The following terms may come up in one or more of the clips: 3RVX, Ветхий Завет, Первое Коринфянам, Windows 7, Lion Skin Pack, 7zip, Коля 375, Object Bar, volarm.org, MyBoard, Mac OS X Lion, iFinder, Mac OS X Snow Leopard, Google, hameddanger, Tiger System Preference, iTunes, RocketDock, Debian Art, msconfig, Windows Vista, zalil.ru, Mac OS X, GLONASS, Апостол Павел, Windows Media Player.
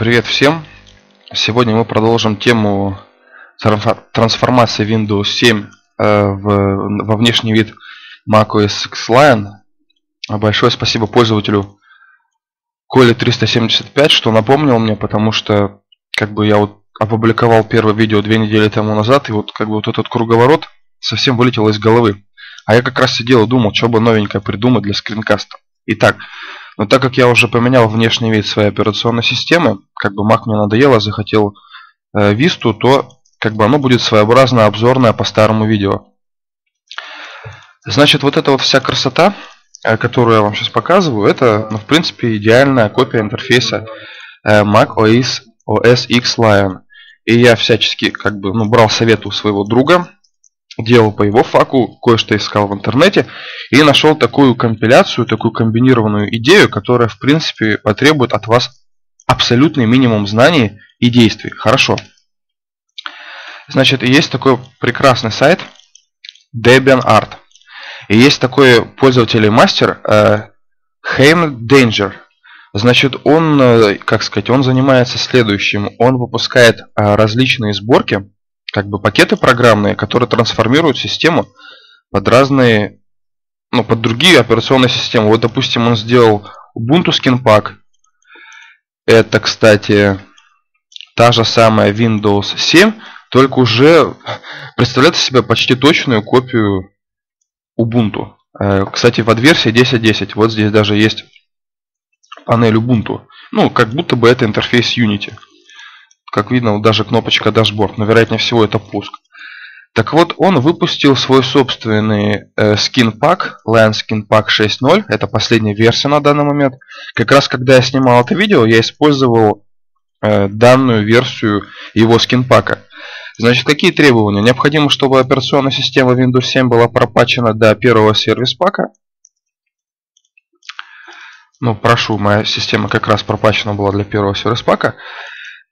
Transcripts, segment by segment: Привет всем! Сегодня мы продолжим тему трансформации Windows 7 во внешний вид Mac OS X Lion. Большое спасибо пользователю Коле 375, что напомнил мне, потому что я вот опубликовал первое видео 2 недели тому назад, и вот этот круговорот совсем вылетел из головы. А я как раз сидел и думал, что бы новенькое придумать для скринкаста. Итак, но так как я уже поменял внешний вид своей операционной системы, Mac мне надоело, захотел Vista, то оно будет своеобразно обзорное по старому видео. Значит, вот эта вот вся красота, которую я вам сейчас показываю, это, в принципе, идеальная копия интерфейса Mac OS X Lion. И я всячески, брал совет у своего друга, делал по его факу, кое-что искал в интернете и нашел такую компиляцию, такую комбинированную идею, которая в принципе потребует от вас абсолютный минимум знаний и действий. Хорошо. Значит, есть такой прекрасный сайт Debian Art. И есть такой пользователь и мастер hameddanger. Значит, он, он занимается следующим. Он выпускает различные сборки, пакеты программные, которые трансформируют систему под разные, под другие операционные системы. Вот, допустим, он сделал Ubuntu Skinpack. Это, кстати, та же самая Windows 7, только уже представляет из себя почти точную копию Ubuntu. Кстати, в адверсии 10.10. Вот здесь даже есть панель Ubuntu. Как будто бы это интерфейс Unity. Как видно, даже кнопочка дашборд, но вероятнее всего это пуск. Так вот, он выпустил свой собственный скинпак, Lion Skinpack 6.0, это последняя версия на данный момент. Как раз когда я снимал это видео, я использовал данную версию его скинпака. Значит, какие требования? Необходимо, чтобы операционная система Windows 7 была пропатчена до первого сервис-пака. Моя система как раз пропатчена была для первого сервис-пака.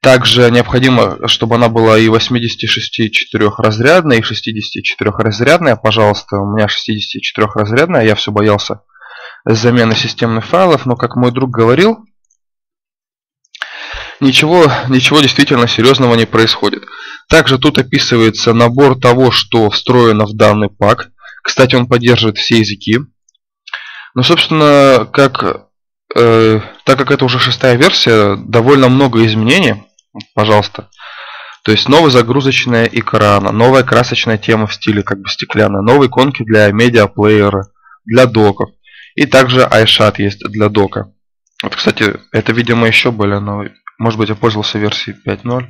Также необходимо, чтобы она была и 84-разрядная, и 64-разрядная. Пожалуйста, у меня 64-разрядная. Я все боялся замены системных файлов, но, как мой друг говорил, ничего действительно серьезного не происходит. Также тут описывается набор того, что встроено в данный пак. Кстати, он поддерживает все языки. Но, собственно, так как это уже 6-я версия, довольно много изменений. Пожалуйста. То есть новая загрузочная экрана, новая красочная тема в стиле стеклянная, новые иконки для медиаплеера, для доков. И также iShot есть для дока. Вот, кстати, это, видимо, еще более новый. Может быть, я пользовался версией 5.0.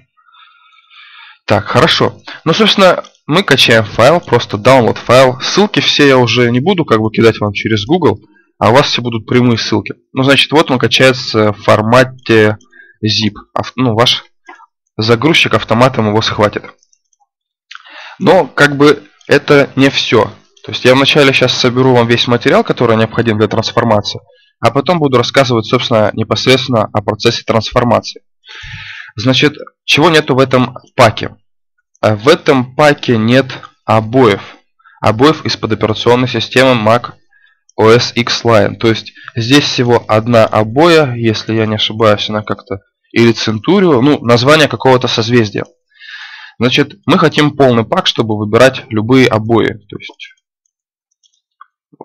Так, хорошо. Собственно, мы качаем файл, просто download файл. Ссылки все я уже не буду кидать вам через Google. А у вас все будут прямые ссылки. Значит, вот он качается в формате zip. Ваш загрузчик автоматом его схватит. Но, это не все. То есть я вначале сейчас соберу вам весь материал, который необходим для трансформации, а потом буду рассказывать, собственно, непосредственно о процессе трансформации. Значит, чего нету в этом паке? В этом паке нет обоев. Обоев из-под операционной системы Mac OS X Lion. То есть здесь всего одна обоя, если я не ошибаюсь, она или Центурио, название какого-то созвездия. Значит, мы хотим полный пак, чтобы выбирать любые обои. То есть,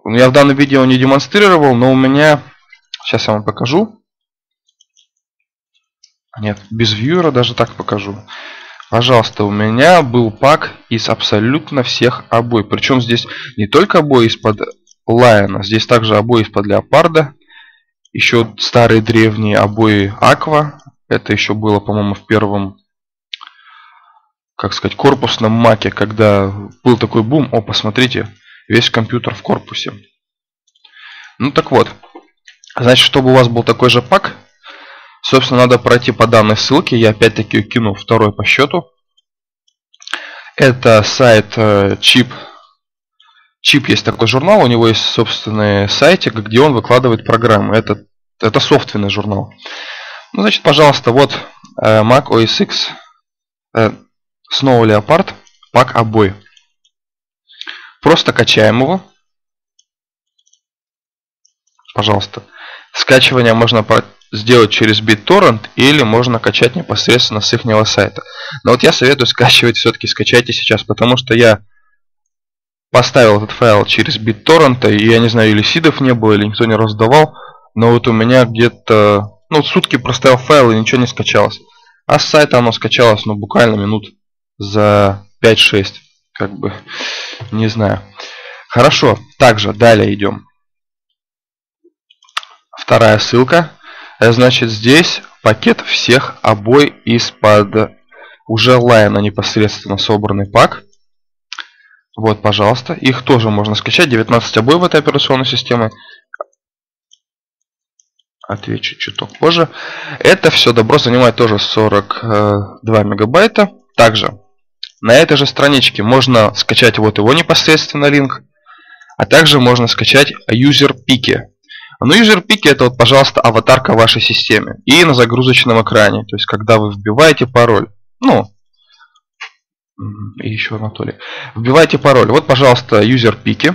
я в данном видео не демонстрировал, но у меня, сейчас я вам покажу. Нет, без вьюера даже так покажу. Пожалуйста, у меня был пак из абсолютно всех обоев. Причем здесь не только обои из-под Lion. Здесь также обои из-под Леопарда. Еще старые древние обои Аква. Это еще было, по-моему, в первом, корпусном маке, когда был такой бум. О, посмотрите, весь компьютер в корпусе. Так вот. Значит, чтобы у вас был такой же пак, собственно, надо пройти по данной ссылке. Я опять-таки кину второй по счету. Это сайт Чип, есть такой журнал, у него есть собственный сайтик, где он выкладывает программы. Это собственный журнал. Значит, пожалуйста, вот Mac OS X Snow Leopard, пак обои. Просто качаем его. Пожалуйста. Скачивание можно сделать через BitTorrent или можно качать непосредственно с их сайта. Но вот я советую скачивать, все-таки скачайте сейчас, потому что я поставил этот файл через BitTorrent, и я не знаю, или сидов не было, или никто не раздавал, но вот у меня где-то, ну, сутки проставил файл и ничего не скачалось. А с сайта оно скачалось, ну, буквально минут за 5-6, как бы, не знаю. Хорошо, также далее идем. Вторая ссылка. Значит, здесь пакет всех обои из-под уже Lion непосредственно собранный пак. Вот, пожалуйста. Их тоже можно скачать. 19 обоев в этой операционной системе. Отвечу чуток позже. Это все добро занимает тоже 42 мегабайта. Также на этой же страничке можно скачать вот его непосредственно линк. А также можно скачать юзерпики. Но юзерпики — это вот, пожалуйста, аватарка в вашей системе. И на загрузочном экране. То есть, когда вы вбиваете пароль. Ну, и еще Анатолий. Вбиваете пароль. Вот, пожалуйста, юзерпики.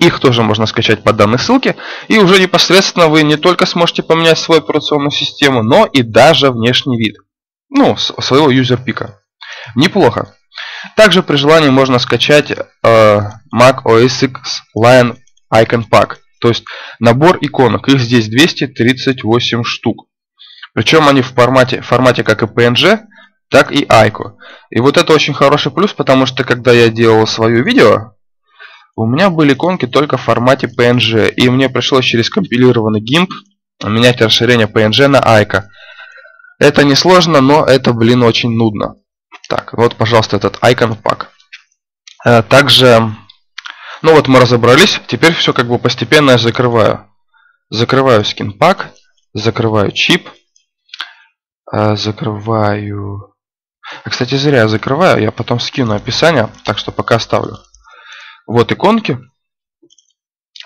Их тоже можно скачать по данной ссылке. И уже непосредственно вы не только сможете поменять свою операционную систему, но и даже внешний вид. Ну, своего юзерпика. Неплохо. Также при желании можно скачать Mac OS X Lion Icon Pack. То есть набор иконок. Их здесь 238 штук. Причем они в формате как и PNG, так и ICO. И вот это очень хороший плюс, потому что когда я делал свое видео, у меня были иконки только в формате PNG. И мне пришлось через компилированный GIMP менять расширение PNG на ICO. Это несложно, но это, блин, очень нудно. Так, вот, пожалуйста, этот Icon Pack. Также... Ну вот мы разобрались, теперь все как бы постепенно я закрываю. Закрываю скинпак, закрываю чип, закрываю... Кстати, зря я закрываю, я потом скину описание, так что пока оставлю. Вот иконки.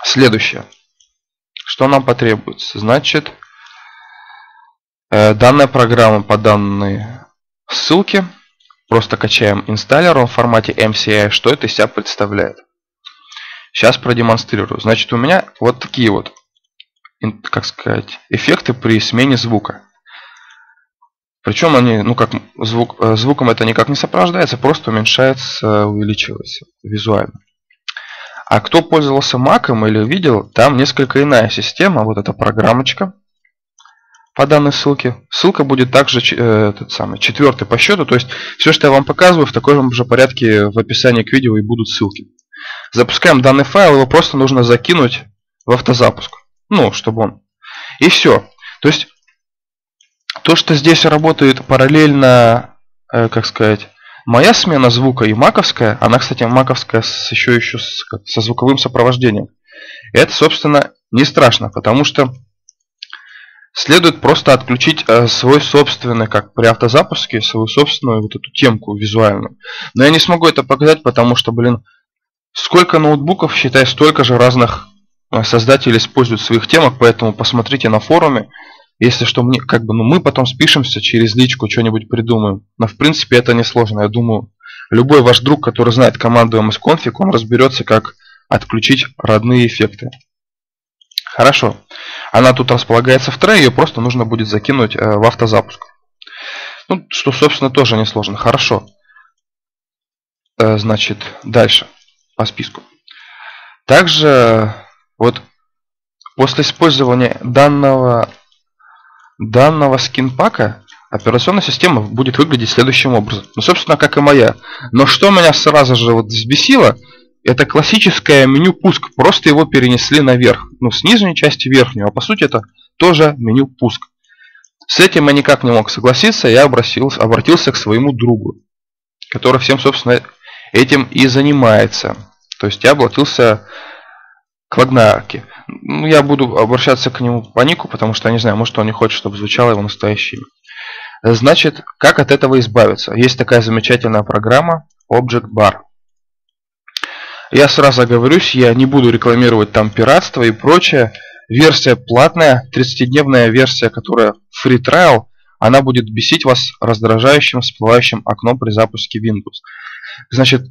Следующее. Что нам потребуется? Значит, данная программа по данной ссылке. Просто качаем инсталлер, он в формате MCI. Что это из себя представляет? Сейчас продемонстрирую. Значит, у меня вот такие вот, как сказать, эффекты при смене звука. Причем они, ну как, звуком это никак не сопровождается, просто уменьшается, увеличивается визуально. А кто пользовался Mac'ом или видел, там несколько иная система. Вот эта программочка по данной ссылке. Ссылка будет также четвертый по счету. То есть все, что я вам показываю, в таком же порядке в описании к видео и будут ссылки. Запускаем данный файл, его просто нужно закинуть в автозапуск. Ну, чтобы он... И все. То есть, то, что здесь работает параллельно, как сказать, моя смена звука и маковская, она, кстати, маковская со звуковым сопровождением. Это, собственно, не страшно, потому что следует просто отключить свой собственный, как при автозапуске, свою собственную вот эту темку визуальную. Но я не смогу это показать, потому что, блин, сколько ноутбуков, считай, столько же разных создателей используют своих темок, поэтому посмотрите на форуме. Если что, мне, как бы, ну, мы потом спишемся через личку, что-нибудь придумаем. Но в принципе это несложно. Я думаю, любой ваш друг, который знает команду msconfig, он разберется, как отключить родные эффекты. Хорошо. Она тут располагается в трее, ее просто нужно будет закинуть в автозапуск. Ну, что, собственно, тоже несложно. Хорошо. Значит, дальше. По списку. Также вот после использования данного скинпака операционная система будет выглядеть следующим образом. Ну, собственно, как и моя. Но что меня сразу же вот взбесило, это классическое меню пуск. Просто его перенесли наверх. Ну, с нижней части в верхнюю. А по сути это тоже меню пуск. С этим я никак не мог согласиться. Я обратился к своему другу, который всем, собственно, этим и занимается. То есть я обратился к Лагнарке. Ну, я буду обращаться к нему по нику, потому что я не знаю, может, он не хочет, чтобы звучало его настоящее имя. Значит, как от этого избавиться? Есть такая замечательная программа Object Bar. Я сразу оговорюсь, я не буду рекламировать там пиратство и прочее. Версия платная, 30-дневная версия, которая free trial, она будет бесить вас раздражающим всплывающим окном при запуске Windows. Значит,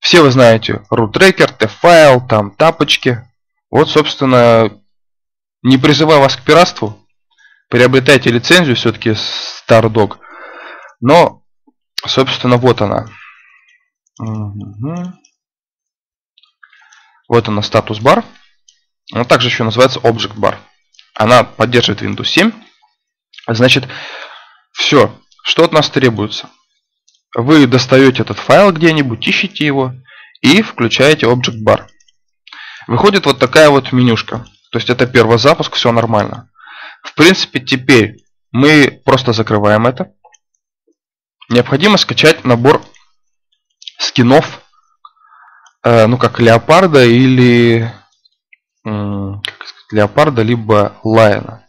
все вы знаете, root-tracker, t-файл, там тапочки. Вот, собственно, не призываю вас к пиратству, приобретайте лицензию все-таки StarDog. Но, собственно, вот она. Вот она, статус-бар. Она также еще называется Object Bar. Она поддерживает Windows 7. Значит, все, что от нас требуется. Вы достаете этот файл где-нибудь, ищете его и включаете Object Bar. Выходит вот такая вот менюшка. То есть это первый запуск, все нормально. В принципе, теперь мы просто закрываем это. Необходимо скачать набор скинов, ну как леопарда или леопарда, либо лайона.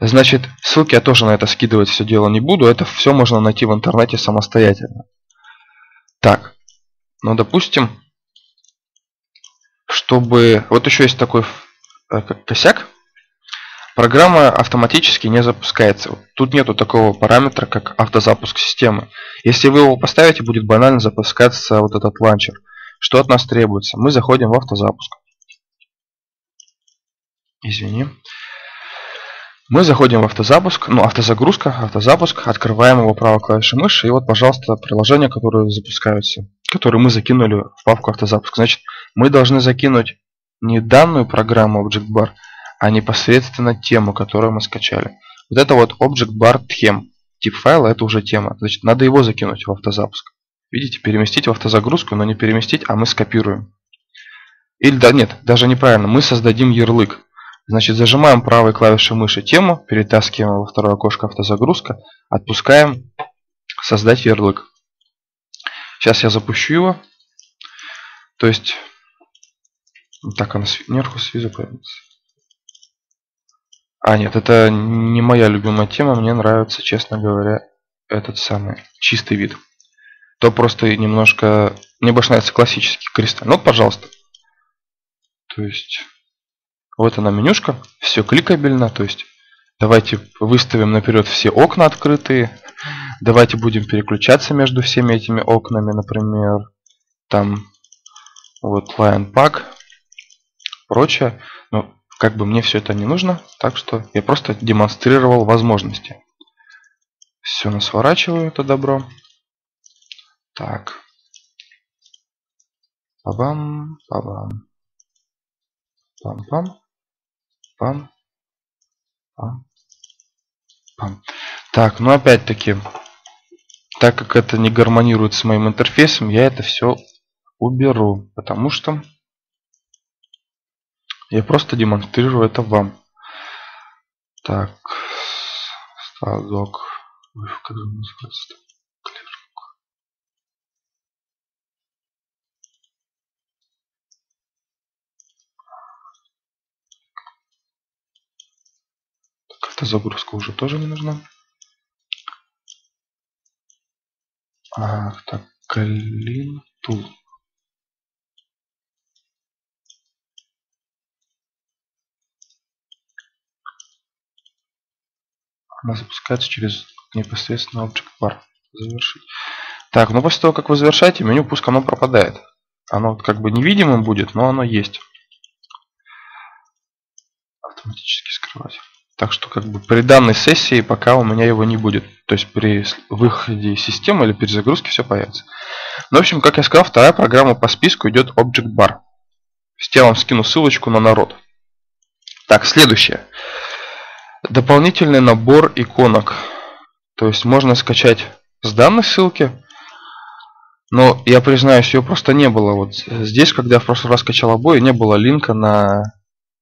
Значит, ссылки я тоже на это скидывать все дело не буду. Это все можно найти в интернете самостоятельно. Так, ну допустим, чтобы... Вот еще есть такой косяк. Программа автоматически не запускается. Тут нету такого параметра, как автозапуск системы. Если вы его поставите, будет банально запускаться вот этот ланчер. Что от нас требуется? Мы заходим в автозапуск. Извини. Мы заходим в автозапуск, ну, автозагрузка, автозапуск, открываем его правой клавишей мыши. И вот, пожалуйста, приложения, которые запускаются, которые мы закинули в папку автозапуск. Значит, мы должны закинуть не данную программу Object Bar, а непосредственно тему, которую мы скачали. Вот это вот Object Bar Theme. Тип файла — это уже тема. Значит, надо его закинуть в автозапуск. Видите, переместить в автозагрузку, но не переместить, а мы скопируем. Или да, нет, даже неправильно. Мы создадим ярлык. Значит, зажимаем правой клавишей мыши тему, перетаскиваем во второе окошко автозагрузка, отпускаем создать ярлык. Сейчас я запущу его. То есть, так она сверху снизу появится. А, нет, это не моя любимая тема, мне нравится, честно говоря, этот самый чистый вид. То просто немножко, мне больше нравится классический кристалл. Ну, вот, пожалуйста. То есть... Вот она менюшка, все кликабельно, то есть давайте выставим наперед все окна открытые, давайте будем переключаться между всеми этими окнами, например, там вот Lion Pack, прочее, но как бы мне все это не нужно, так что я просто демонстрировал возможности. Все, насворачиваю это добро. Так. Пабам, пабам. Пам-пам. Пам, пам, пам. Так, ну опять-таки, так как это не гармонирует с моим интерфейсом, я это все уберу, потому что я просто демонстрирую это вам. Так, стадок. Загрузка уже тоже не нужна. А, так, Clean Tool. Она запускается через непосредственно Object Bar. Завершить. Так, ну после того, как вы завершаете, меню пуск оно пропадает. Оно как бы невидимым будет, но оно есть. Автоматически скрывать. Так что как бы при данной сессии пока у меня его не будет. То есть при выходе из системы или перезагрузке все появится. Ну, в общем, как я сказал, вторая программа по списку идет Object Bar. Я вам скину ссылочку на народ. Так, следующее. Дополнительный набор иконок. То есть можно скачать с данной ссылки. Но я признаюсь, ее просто не было. Вот здесь, когда я в прошлый раз скачал обои, не было линка на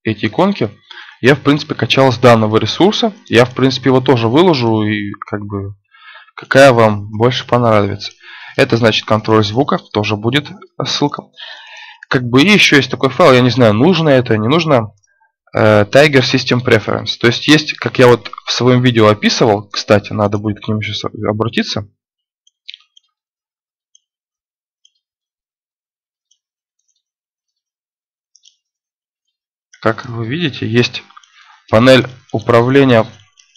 эти иконки. Я, в принципе, качал с данного ресурса. Я, в принципе, его тоже выложу. И как бы какая вам больше понравится. Это значит контроль звука. Тоже будет ссылка. Как бы и еще есть такой файл. Я не знаю, нужно это, не нужно. Tiger System Preference. То есть есть, как я вот в своем видео описывал. Кстати, надо будет к ним еще обратиться. Как вы видите, есть панель управления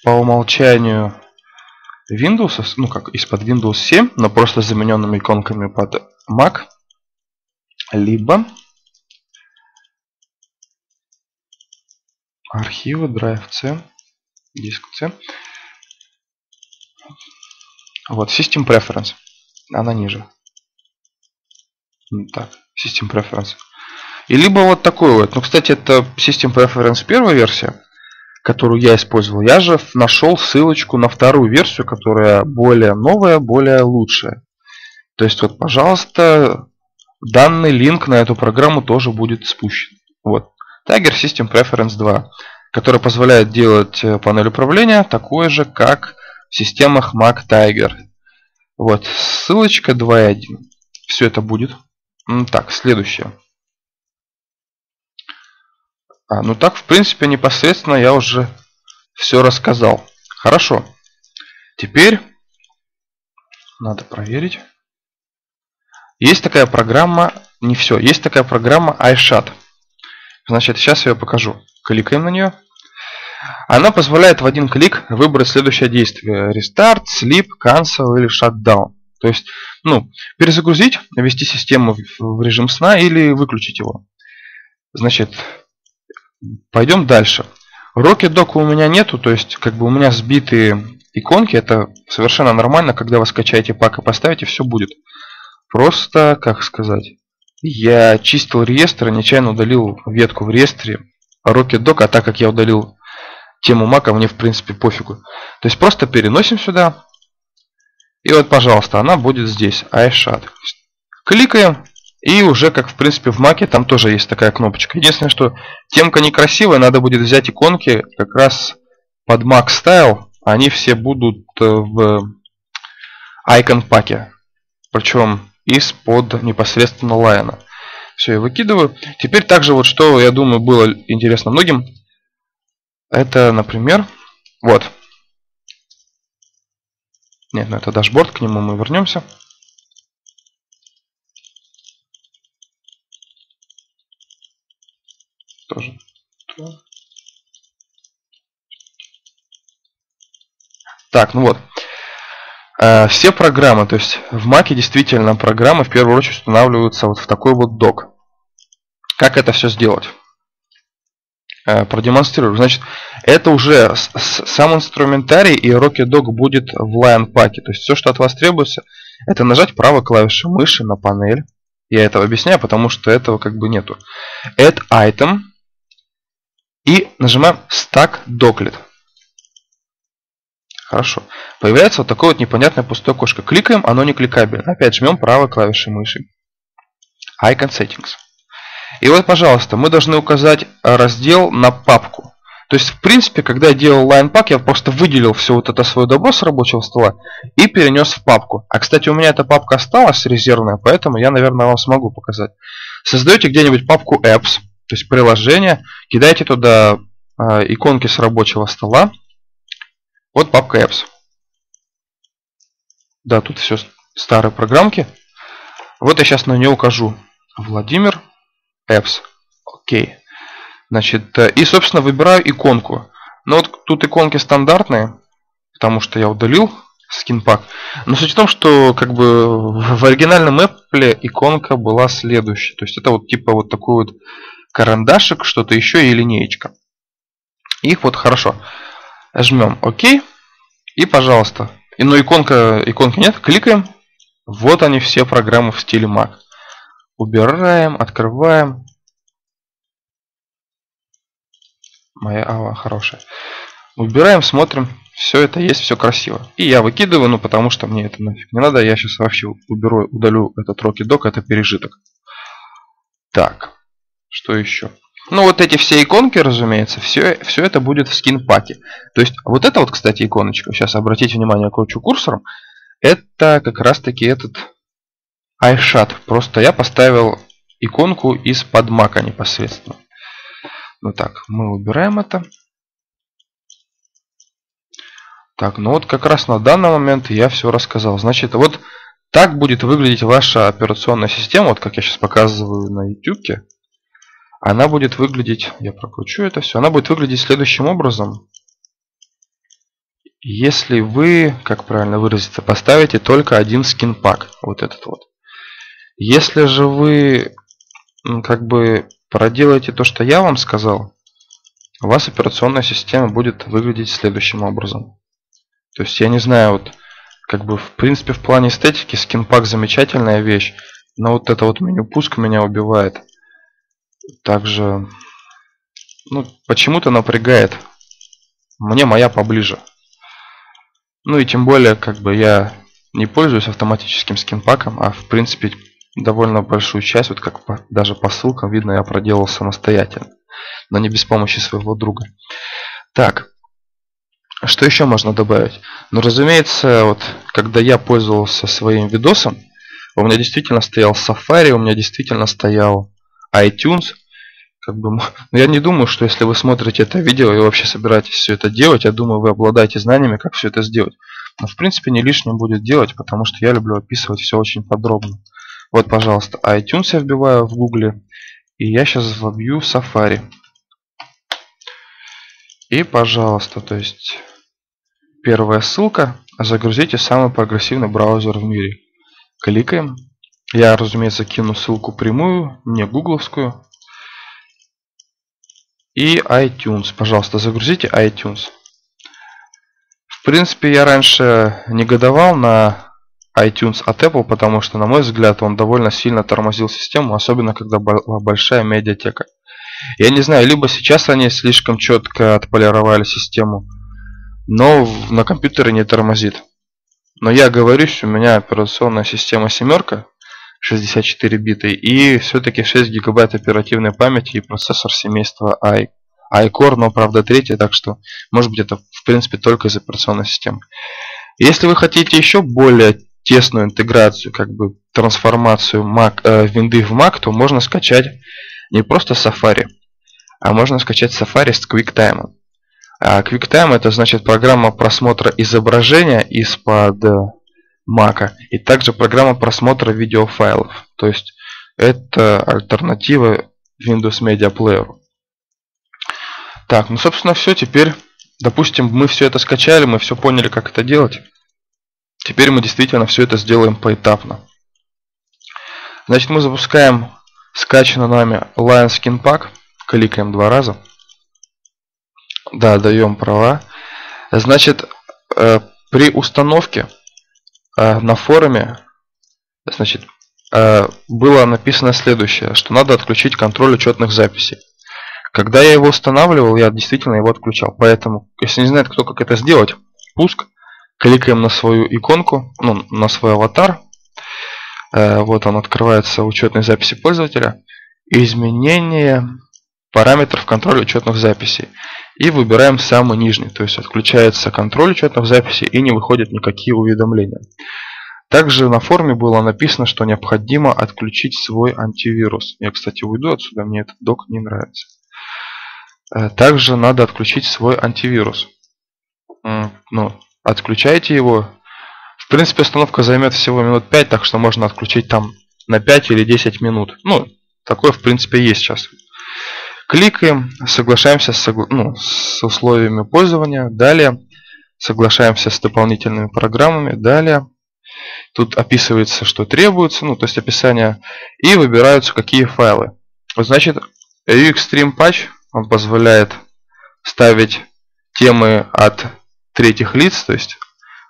по умолчанию Windows, ну как из-под Windows 7, но просто с замененными иконками под Mac, либо архивы, Drive C. диск C. Вот, System Preference. Она ниже. Так, System Preference. И либо вот такой вот. Ну, кстати, это System Preference первая версия, которую я использовал. Я же нашел ссылочку на вторую версию, которая более новая, более лучшая. То есть, вот, пожалуйста, данный линк на эту программу тоже будет спущен. Вот. Tiger System Preference 2, который позволяет делать панель управления такой же, как в системах Mac Tiger. Вот. Ссылочка 2.1. Все это будет. Так, следующее. Ну так, в принципе, непосредственно я уже все рассказал. Хорошо. Теперь надо проверить. Есть такая программа, не все, есть такая программа iShot. Значит, сейчас я ее покажу. Кликаем на нее. Она позволяет в один клик выбрать следующее действие. Restart, Sleep, Cancel или Shutdown. То есть, ну, перезагрузить, ввести систему в режим сна или выключить его. Значит, пойдем дальше. RocketDock у меня нету, то есть, как бы у меня сбитые иконки. Это совершенно нормально, когда вы скачаете пак и поставите, все будет. Просто, как сказать, я чистил реестр и нечаянно удалил ветку в реестре RocketDock, а так как я удалил тему Mac, мне в принципе пофигу. То есть просто переносим сюда. И вот, пожалуйста, она будет здесь. iShot. Кликаем. И уже как в принципе в Mac, там тоже есть такая кнопочка. Единственное, что темка некрасивая, надо будет взять иконки как раз под Mac Style. Они все будут в Icon Pack. Причем из-под непосредственно Lion. Все, я выкидываю. Теперь также вот что, я думаю, было интересно многим. Это, например, вот. Нет, ну это дашборд, к нему мы вернемся. Тоже. Так, ну вот. Все программы, то есть в Mac действительно программы в первую очередь устанавливаются вот в такой вот док. Как это все сделать? Продемонстрирую. Значит, это уже сам инструментарий, и RocketDock будет в Lion Pack. То есть все, что от вас требуется, это нажать правой клавишей мыши на панель. Я это объясняю, потому что этого как бы нету. Add Item. И нажимаем Stack Docklet. Хорошо. Появляется вот такое вот непонятное пустое окошко. Кликаем, оно не кликабельно. Опять жмем правой клавишей мыши. Icon Settings. И вот, пожалуйста, мы должны указать раздел на папку. То есть, в принципе, когда я делал Lion Pack, я просто выделил все вот это свое добро с рабочего стола и перенес в папку. А, кстати, у меня эта папка осталась резервная, поэтому я, наверное, вам смогу показать. Создаете где-нибудь папку Apps, то есть приложение, кидаете туда иконки с рабочего стола. Вот папка Apps. Да, тут все старые программки. Вот я сейчас на нее укажу. Владимир Apps. Окей. Значит, и, собственно, выбираю иконку. Но вот тут иконки стандартные, потому что я удалил Skinpack. Но суть в том, что как бы в оригинальном Apple иконка была следующая. То есть это вот типа вот такой вот карандашик, что-то еще и линеечка. Их вот хорошо. Жмем ОК. И, пожалуйста. Но иконки нет. Кликаем. Вот они все программы в стиле Mac. Убираем, открываем. Моя ава хорошая. Убираем, смотрим. Все это есть, все красиво. И я выкидываю, ну потому что мне это нафиг не надо. Я сейчас вообще уберу, удалю этот RocketDock, это пережиток. Так. Что еще? Ну, вот эти все иконки, разумеется, все это будет в скинпаке. То есть, вот это вот, кстати, иконочка, сейчас обратите внимание, я кручу курсором, это как раз-таки этот iShot. Просто я поставил иконку из-под Mac непосредственно. Ну так, мы убираем это. Так, ну вот как раз на данный момент я все рассказал. Значит, вот так будет выглядеть ваша операционная система, вот как я сейчас показываю на YouTube. Она будет выглядеть, я прокручу это все, она будет выглядеть следующим образом. Если вы, как правильно выразиться, поставите только один скинпак, вот этот вот. Если же вы как бы проделаете то, что я вам сказал, у вас операционная система будет выглядеть следующим образом. То есть я не знаю, вот как бы в принципе в плане эстетики скинпак замечательная вещь, но вот это вот меню пуск меня убивает. Также ну, почему-то напрягает. Мне моя поближе. Ну и тем более, как бы я не пользуюсь автоматическим скинпаком, а в принципе довольно большую часть, вот как по, даже по ссылкам видно, я проделал самостоятельно, но не без помощи своего друга. Так, что еще можно добавить? Ну, разумеется, вот когда я пользовался своим видосом, у меня действительно стоял Safari, у меня действительно стоял iTunes. Как бы, я не думаю, что если вы смотрите это видео и вообще собираетесь все это делать, я думаю, вы обладаете знаниями, как все это сделать. Но в принципе не лишним будет делать, потому что я люблю описывать все очень подробно. Вот, пожалуйста, iTunes я вбиваю в Гугле, и я сейчас вобью Safari. И, пожалуйста, то есть первая ссылка. Загрузите самый прогрессивный браузер в мире. Кликаем. Я, разумеется, кину ссылку прямую, не гугловскую. И iTunes. Пожалуйста, загрузите iTunes. В принципе, я раньше негодовал на iTunes от Apple, потому что, на мой взгляд, он довольно сильно тормозил систему, особенно когда была большая медиатека. Я не знаю, либо сейчас они слишком четко отполировали систему, но на компьютере не тормозит. Но я говорю, что у меня операционная система семерка, 64 бита, и все-таки 6 гигабайт оперативной памяти и процессор семейства iCore, но правда третий, так что может быть это в принципе только из операционной системы. Если вы хотите еще более тесную интеграцию, как бы трансформацию винды в Mac, то можно скачать не просто Safari, а можно скачать Safari с QuickTime. А QuickTime — это значит программа просмотра изображения из-под Mac, и также программа просмотра видеофайлов. То есть это альтернатива Windows Media Player. Так, ну собственно все, теперь, допустим, мы все это скачали, мы все поняли, как это делать. Теперь мы действительно все это сделаем поэтапно. Значит, мы запускаем скачанный нами Lion Skin Pack, кликаем два раза. Да, даем права. Значит, при установке на форуме, значит, было написано следующее, что надо отключить контроль учетных записей. Когда я его устанавливал, я действительно его отключал. Поэтому, если не знает, кто как это сделать, пуск. Кликаем на свою иконку, ну, на свой аватар. Вот он открывается, учетные записи пользователя. Изменение параметров контроля учетных записей. И выбираем самый нижний. То есть отключается контроль учетных записей и не выходят никакие уведомления. Также на форуме было написано, что необходимо отключить свой антивирус. Я, кстати, уйду отсюда, мне этот док не нравится. Также надо отключить свой антивирус. Ну, отключайте его. В принципе, установка займет всего минут 5, так что можно отключить там на 5 или 10 минут. Ну, такое в принципе есть сейчас. Кликаем, соглашаемся с условиями пользования. Далее, соглашаемся с дополнительными программами. Далее, тут описывается, что требуется, ну, то есть описание. И выбираются, какие файлы. Вот, значит, Extreme Patch, он позволяет ставить темы от третьих лиц, то есть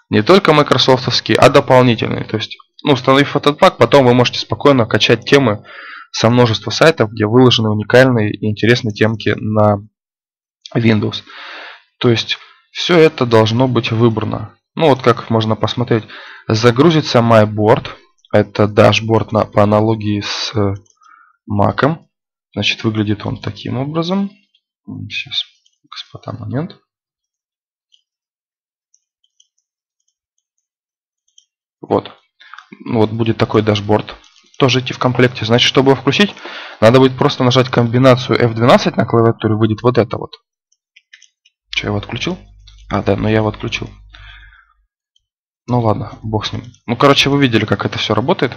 не только майкрософтовские, а дополнительные. То есть, ну, установив этот пак, потом вы можете спокойно качать темы со множества сайтов, где выложены уникальные и интересные темки на Windows. То есть все это должно быть выбрано. Ну вот как можно посмотреть. Загрузится MyBoard. Это дашборд по аналогии с Mac. Значит, выглядит он таким образом. Сейчас, господа, момент. Вот. Вот будет такой дашборд. Тоже идти в комплекте. Значит, чтобы его включить, надо будет просто нажать комбинацию F12 на клавиатуре. Выйдет вот это вот. Что, я его отключил? А, да, но я его отключил. Ну ладно, бог с ним. Ну, короче, вы видели, как это все работает.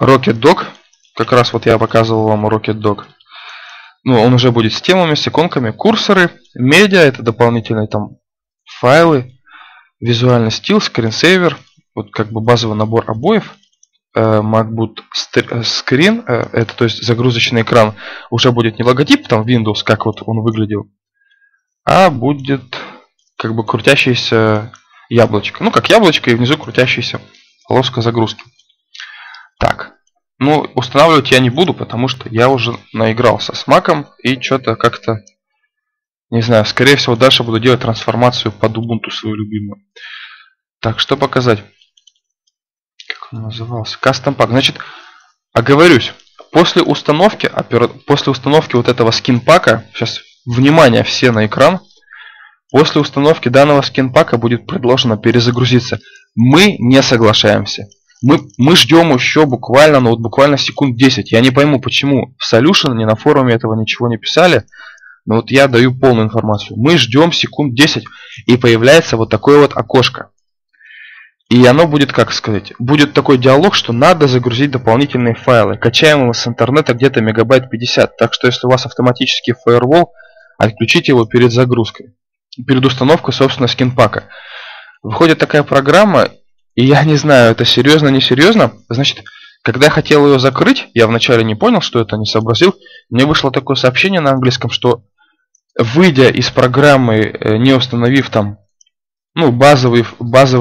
RocketDock. Как раз вот я показывал вам RocketDock. Ну, он уже будет с темами, с иконками. Курсоры, медиа, это дополнительные там файлы. Визуальный стиль, скринсейвер, вот как бы базовый набор обоев. MacBoot Screen, это то есть загрузочный экран, уже будет не логотип там Windows, как вот он выглядел, а будет как бы крутящееся яблочко. Ну как яблочко и внизу крутящаяся полоска загрузки. Так, ну устанавливать я не буду, потому что я уже наигрался с Mac'ом и что-то как-то, не знаю, скорее всего дальше буду делать трансформацию под Ubuntu свою любимую. Так, что показать? Назывался Custom Pack. Значит, оговорюсь, после установки вот этого скинпака, сейчас внимание все на экран, после установки данного скинпака будет предложено перезагрузиться. Мы не соглашаемся. Мы ждем еще буквально, ну вот буквально секунд 10. Я не пойму, почему в Solution, не на форуме этого ничего не писали, но вот я даю полную информацию. Мы ждем секунд 10 и появляется вот такое вот окошко. И оно будет, как сказать, будет такой диалог, что надо загрузить дополнительные файлы. Качаем его с интернета где-то мегабайт 50. Так что если у вас автоматический фаервол, отключите его перед загрузкой. Перед установкой, собственно, скинпака. Выходит такая программа, и я не знаю, это серьезно, не серьезно. Значит, когда я хотел ее закрыть, я вначале не понял, что это, не сообразил. Мне вышло такое сообщение на английском, что выйдя из программы, не установив там, ну, базовый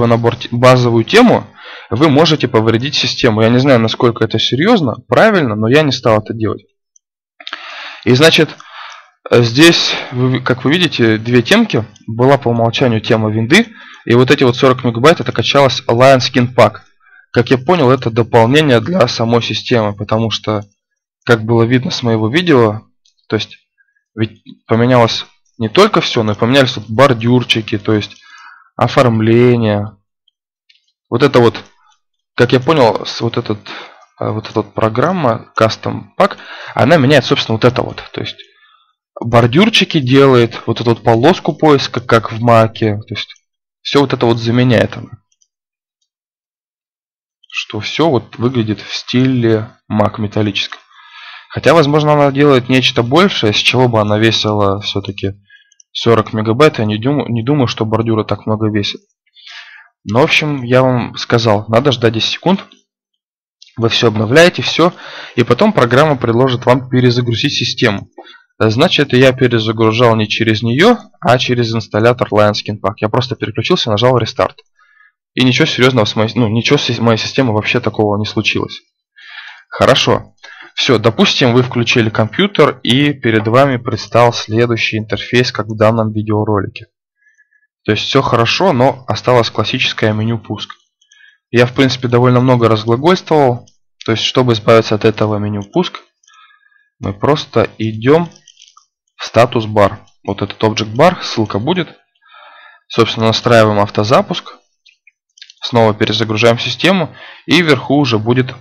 набор, базовую тему, вы можете повредить систему. Я не знаю, насколько это серьезно, правильно, но я не стал это делать. И значит, здесь, как вы видите, две темки. Была по умолчанию тема винды. И вот эти вот 40 мегабайт, это качалось Lion Skin Pack. Как я понял, это дополнение для самой системы, потому что, как было видно с моего видео, то есть, ведь поменялось не только все, но и поменялись тут бордюрчики, то есть оформление. Вот это вот, как я понял, вот эта программа Custom Pack, она меняет, собственно, вот это вот. То есть бордюрчики делает, вот эту вот полоску поиска, как в Маке. То есть все вот это вот заменяет она. Что все вот выглядит в стиле Mac металлическом. Хотя, возможно, она делает нечто большее, с чего бы она весила все-таки 40 мегабайт, я не думаю, что бордюра так много весит. Но, в общем, я вам сказал, надо ждать 10 секунд. Вы все обновляете, все. И потом программа предложит вам перезагрузить систему. Значит, я перезагружал не через нее, а через инсталлятор Lion Skin Pack. Я просто переключился, нажал рестарт. И ничего серьезного с моей, системой вообще такого не случилось. Хорошо. Все, допустим, вы включили компьютер, и перед вами предстал следующий интерфейс, как в данном видеоролике. То есть все хорошо, но осталось классическое меню пуск. Я, в принципе, довольно много разглагольствовал. То есть, чтобы избавиться от этого меню пуск, мы просто идем в статус-бар. Вот этот Object Bar, ссылка будет. Собственно, настраиваем автозапуск. Снова перезагружаем систему, и вверху уже будет...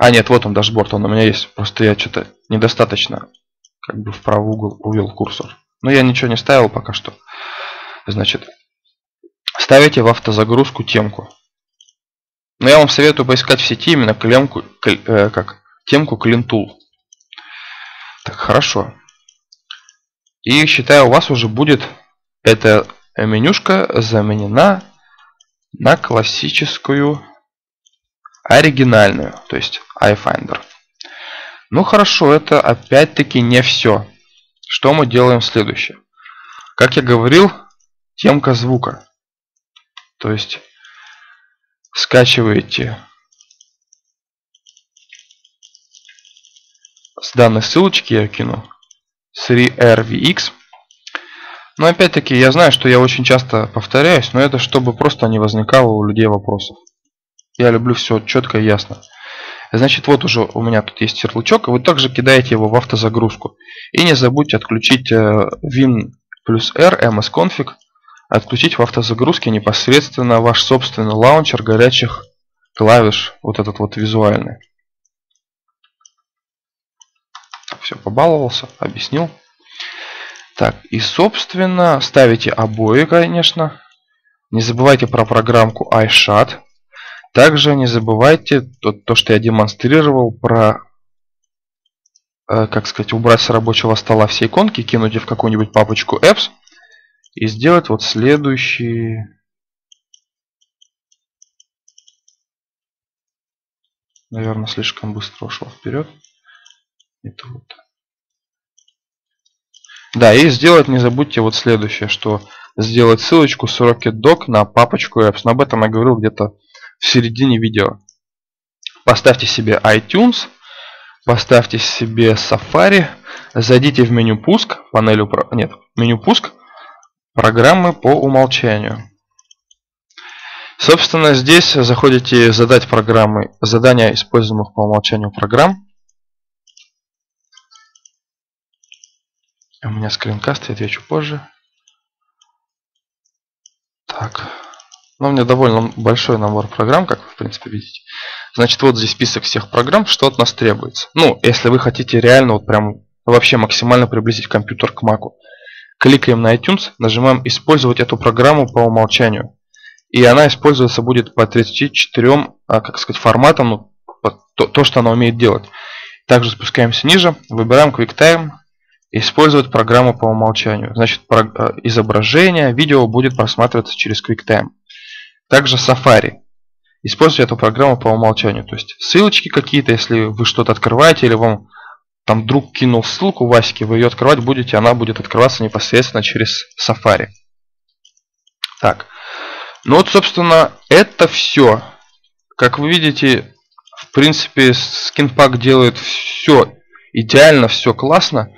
А, нет, вот он, дашборд, он у меня есть. Просто я что-то недостаточно как бы в правый угол увел курсор. Но я ничего не ставил пока что. Значит, ставите в автозагрузку темку. Но я вам советую поискать в сети именно темку Clean Tool. Так, хорошо. И считаю, у вас уже будет эта менюшка заменена на классическую... оригинальную, то есть iFinder. Ну хорошо, это опять-таки не все. Что мы делаем следующее? Как я говорил, темка звука. То есть скачиваете с данной ссылочки, я кину 3RVX. Но опять-таки я знаю, что я очень часто повторяюсь, но это чтобы просто не возникало у людей вопросов. Я люблю все четко и ясно. Значит, вот уже у меня тут есть ярлычок. Вы также кидаете его в автозагрузку. И не забудьте отключить win+r msconfig. Отключить в автозагрузке непосредственно ваш собственный лаунчер горячих клавиш. Вот этот вот визуальный. Все, побаловался, объяснил. Так, и собственно ставите обои, конечно. Не забывайте про программку iShot. Также не забывайте то, что я демонстрировал про, как сказать, убрать с рабочего стола все иконки, кинуть их в какую-нибудь папочку Apps и сделать вот следующие наверное, слишком быстро ушло вперед. И тут. Да, и сделать не забудьте вот следующее, что сделать ссылочку с RocketDock на папочку Apps. Но об этом я говорил где-то в середине видео. Поставьте себе iTunes, поставьте себе Safari, зайдите в меню пуск, панель нет, меню пуск, программы по умолчанию. Собственно, здесь заходите задать программы, задания используемых по умолчанию программ. У меня скринкаст, я отвечу позже. Так. Но у меня довольно большой набор программ, как вы в принципе видите. Значит, вот здесь список всех программ, что от нас требуется. Ну, если вы хотите реально вот прям вообще максимально приблизить компьютер к Mac'у. Кликаем на iTunes, нажимаем «Использовать эту программу по умолчанию». И она используется будет по 34, как сказать, форматам, ну, то, что она умеет делать. Также спускаемся ниже, выбираем QuickTime. Использовать программу по умолчанию. Значит, изображение, видео будет просматриваться через QuickTime. Также Safari. Используйте эту программу по умолчанию. То есть ссылочки какие-то, если вы что-то открываете, или вам там друг кинул ссылку Ваське, вы ее открывать будете, она будет открываться непосредственно через Safari. Так. Ну вот, собственно, это все. Как вы видите, в принципе, Skinpack делает все идеально, все классно.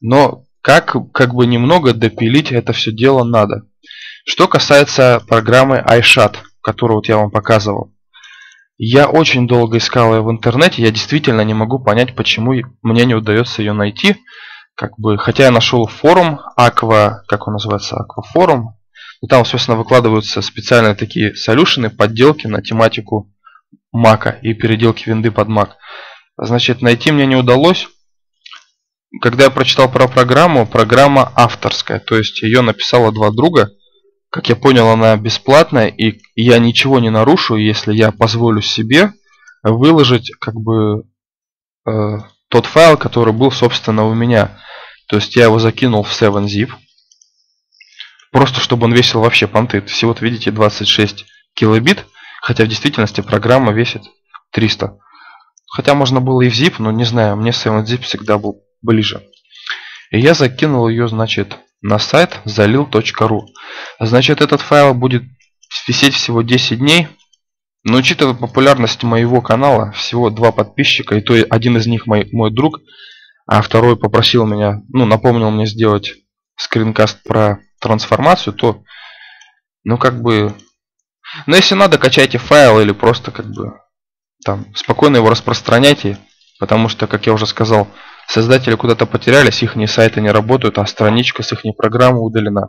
Но как бы немного допилить это все дело надо. Что касается программы iShot, которую вот я вам показывал. Я очень долго искал ее в интернете. Я действительно не могу понять, почему мне не удается ее найти. Как бы, хотя я нашел форум Aqua, как он называется, Aqua Forum. И там, собственно, выкладываются специальные такие солюшены, подделки на тематику Mac и переделки винды под Mac. Значит, найти мне не удалось. Когда я прочитал про программу, программа авторская, то есть ее написало два друга. Как я понял, она бесплатная, и я ничего не нарушу, если я позволю себе выложить как бы тот файл, который был, собственно, у меня. То есть я его закинул в 7zip, просто чтобы он весил вообще понты. Всего-то, видите, 26 килобит, хотя в действительности программа весит 300. Хотя можно было и в zip, но не знаю, мне 7zip всегда был ближе. И я закинул ее, значит, на сайт zalil.ru. Значит, этот файл будет висеть всего 10 дней. Но учитывая популярность моего канала, всего 2 подписчика, и то один из них мой друг, а второй попросил меня, ну, напомнил мне сделать скринкаст про трансформацию, то, ну, как бы, ну, если надо, качайте файл или просто, как бы, там, спокойно его распространяйте, потому что, как я уже сказал, создатели куда-то потерялись, их сайты не работают, а страничка с их программы удалена.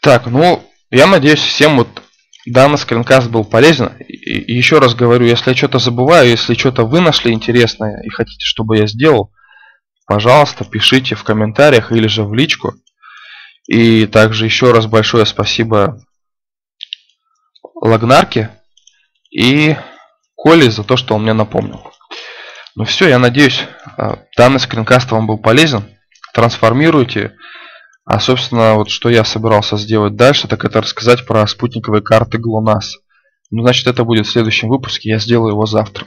Так, ну, я надеюсь, всем вот данный скринкаст был полезен. И еще раз говорю, если я что-то забываю, если что-то вы нашли интересное и хотите, чтобы я сделал, пожалуйста, пишите в комментариях или же в личку. И также еще раз большое спасибо Лагнарке и Коле за то, что он мне напомнил. Ну все, я надеюсь, данный скринкаст вам был полезен. Трансформируйте. А, собственно, вот что я собирался сделать дальше, так это рассказать про спутниковые карты GLONASS. Ну, значит, это будет в следующем выпуске, я сделаю его завтра.